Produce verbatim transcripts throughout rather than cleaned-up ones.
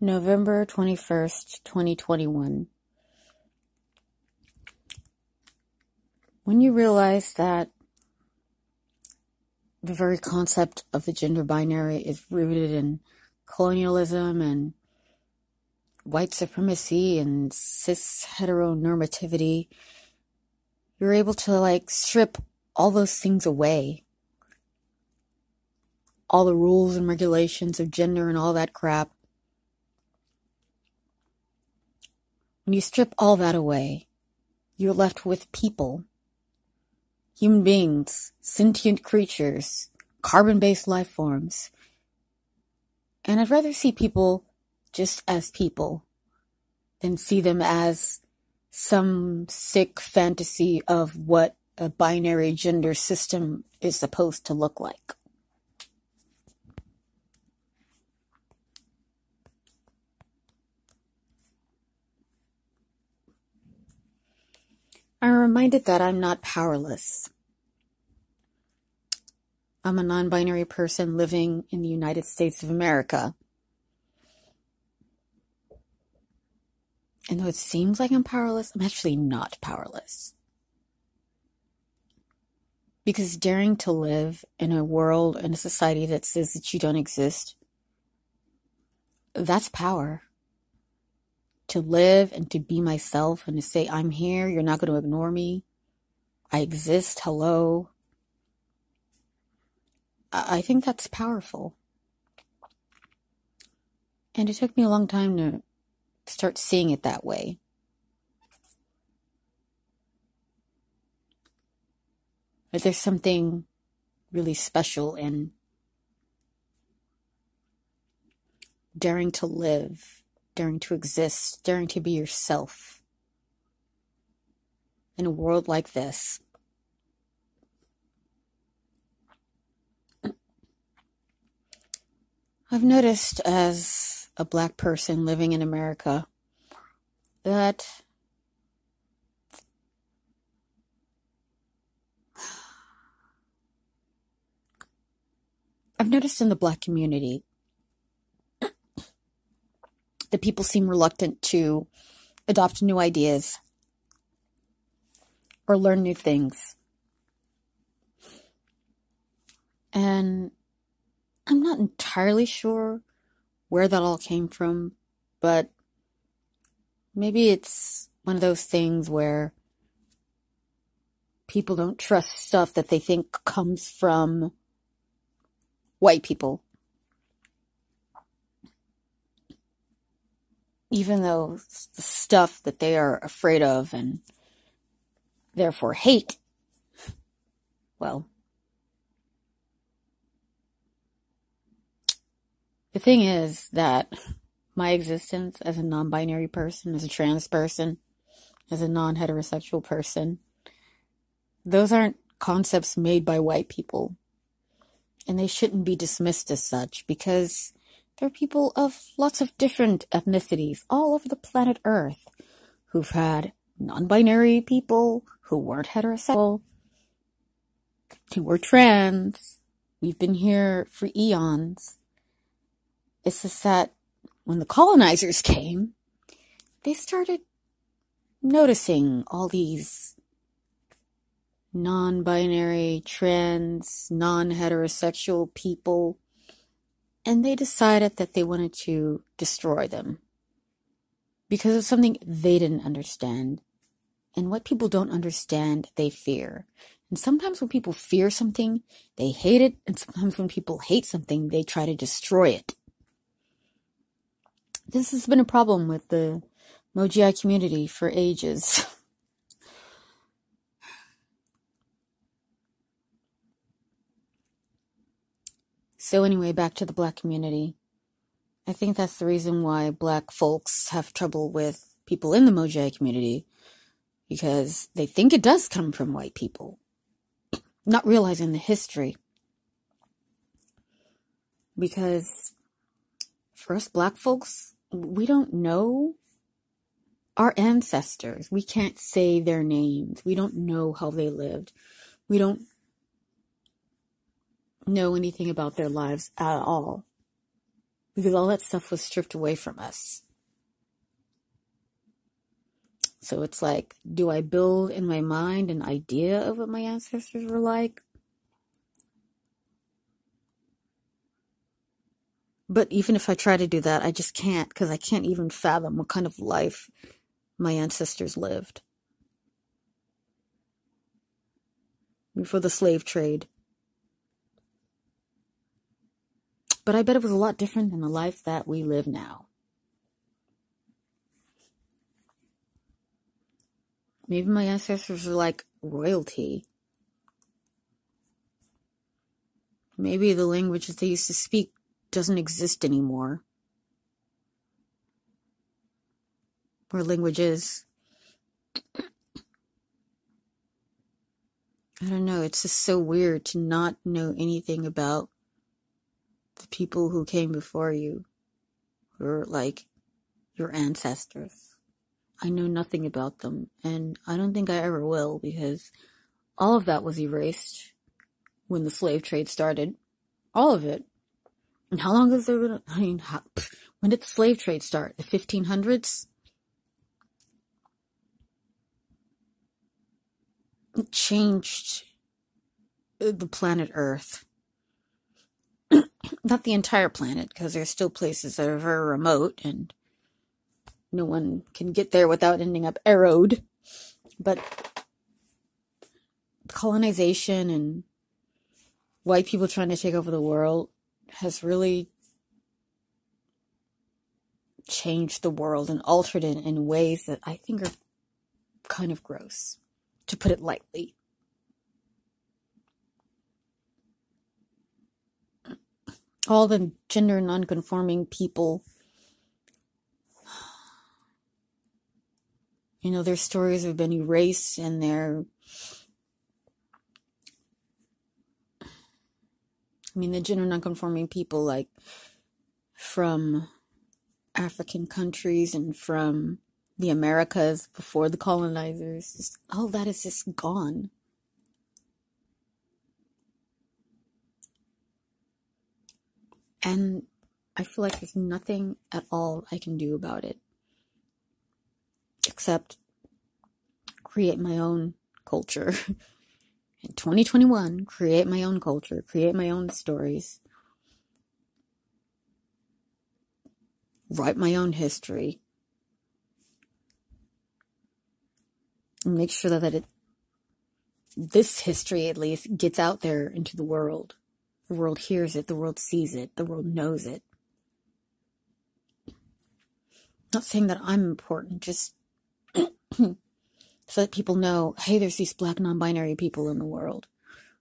November twenty-first, twenty twenty-one. When you realize that the very concept of the gender binary is rooted in colonialism and white supremacy and cis-heteronormativity, you're able to, like, strip all those things away. All the rules and regulations of gender and all that crap. When you strip all that away, you're left with people. Human beings, sentient creatures, carbon-based life forms. And I'd rather see people just as people than see them as some sick fantasy of what a binary gender system is supposed to look like. I'm reminded that I'm not powerless. I'm a non-binary person living in the United States of America. And though it seems like I'm powerless, I'm actually not powerless. Because daring to live in a world and a society that says that you don't exist, that's power. To live and to be myself and to say, I'm here, you're not going to ignore me. I exist, hello. I think that's powerful. And it took me a long time to start seeing it that way. But there's something really special in daring to live, daring to exist, daring to be yourself in a world like this. I've noticed as a black person living in America that I've noticed in the black community that people seem reluctant to adopt new ideas or learn new things. And I'm not entirely sure where that all came from, but maybe it's one of those things where people don't trust stuff that they think comes from white people. Even though the stuff that they are afraid of and therefore hate, well, the thing is that my existence as a non-binary person, as a trans person, as a non-heterosexual person, those aren't concepts made by white people. And they shouldn't be dismissed as such, because there are people of lots of different ethnicities all over the planet Earth who've had non-binary people who weren't heterosexual, who were trans. We've been here for eons. It's just that when the colonizers came, they started noticing all these non-binary, trans, non-heterosexual people, and they decided that they wanted to destroy them because of something they didn't understand. And what people don't understand, they fear. And sometimes when people fear something, they hate it. And sometimes when people hate something, they try to destroy it. This has been a problem with the MOGAI community for ages. So anyway, back to the black community. I think that's the reason why black folks have trouble with people in the MOGAI community, because they think it does come from white people, not realizing the history. Because for us black folks, we don't know our ancestors. We can't say their names. We don't know how they lived. We don't know anything about their lives at all. because all that stuff was stripped away from us. So it's like, do I build in my mind an idea of what my ancestors were like? But even if I try to do that, I just can't, because I can't even fathom what kind of life my ancestors lived. Before the slave trade. But I bet it was a lot different than the life that we live now. Maybe my ancestors were like royalty. Maybe the language that they used to speak doesn't exist anymore. Or language is. I don't know, it's just so weird to not know anything about the people who came before you, or like your ancestors. I know nothing about them, and I don't think I ever will, because all of that was erased when the slave trade started. All of it. And how long is there gonna, I mean, how, when did the slave trade start? The fifteen hundreds? It changed the planet Earth. Not the entire planet, because there's still places that are very remote and no one can get there without ending up arrowed. But colonization and white people trying to take over the world has really changed the world and altered it in ways that I think are kind of gross, to put it lightly. All the gender nonconforming people, you know, their stories have been erased and their, I mean, the gender nonconforming people, like, from African countries and from the Americas before the colonizers, just, all that is just gone. And I feel like there's nothing at all I can do about it, except create my own culture. In twenty twenty-one, create my own culture, create my own stories, write my own history, and make sure that it, this history at least, gets out there into the world. The world hears it, the world sees it, the world knows it. Not saying that I'm important, just so that people know, hey, there's these black non-binary people in the world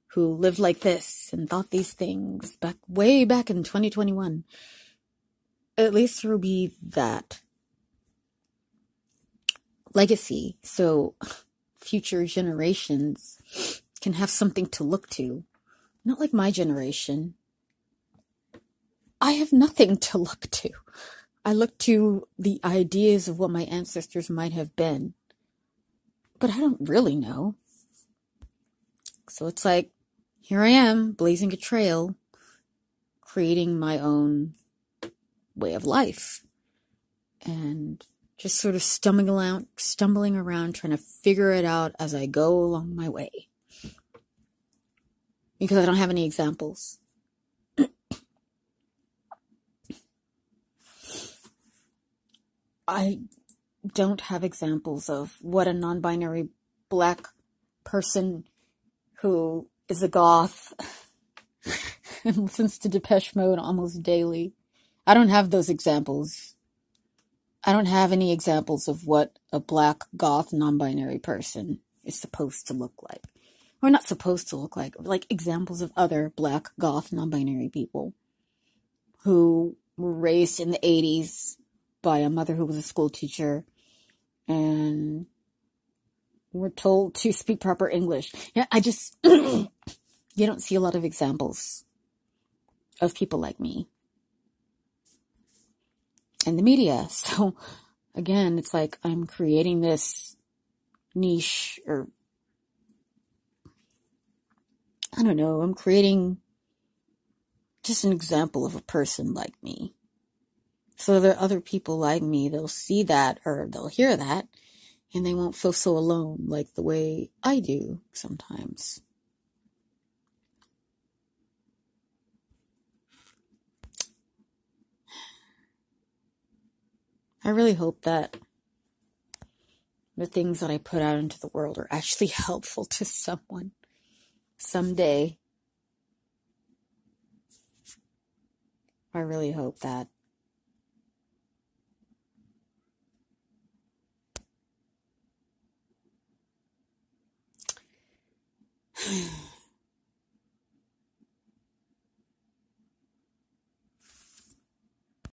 who lived like this and thought these things back way back in twenty twenty-one. At least there will be that legacy, so future generations can have something to look to. Not like my generation. I have nothing to look to. I look to the ideas of what my ancestors might have been. But I don't really know. So it's like, here I am, blazing a trail, creating my own way of life. And just sort of stumbling around, stumbling around, trying to figure it out as I go along my way. Because I don't have any examples. I don't have examples of what a non-binary black person who is a goth and listens to Depeche Mode almost daily. I don't have those examples. I don't have any examples of what a black goth non-binary person is supposed to look like. We're not supposed to look like, like examples of other black, goth, non-binary people who were raised in the eighties by a mother who was a school teacher and were told to speak proper English. Yeah, I just, you don't see a lot of examples of people like me in the media. So again, it's like I'm creating this niche, or I don't know, I'm creating just an example of a person like me. So there are other people like me, they'll see that or they'll hear that and they won't feel so alone like the way I do sometimes. I really hope that the things that I put out into the world are actually helpful to someone someday. I really hope that.